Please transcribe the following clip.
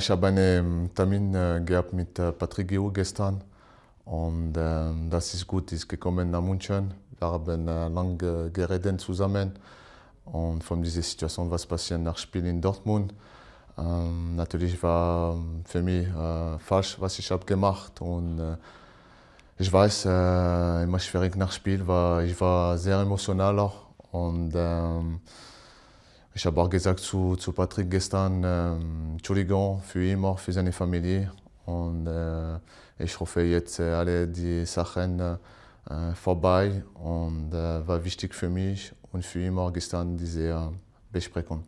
Ich habe einen Termin gehabt mit Patrick Guillou gestern und das ist gut, ist gekommen nach München. Wir haben lange geredet zusammen und von dieser Situation, was passiert nach Spiel in Dortmund. Natürlich war für mich falsch, was ich habe gemacht und ich weiß, immer schwierig nach Spiel, weil ich war sehr emotional auch und ich habe auch gesagt zu Patrick gestern, Entschuldigung für ihn, auch für seine Familie. Und ich hoffe jetzt alle die Sachen vorbei und war wichtig für mich und für ihn auch gestern diese Besprechung.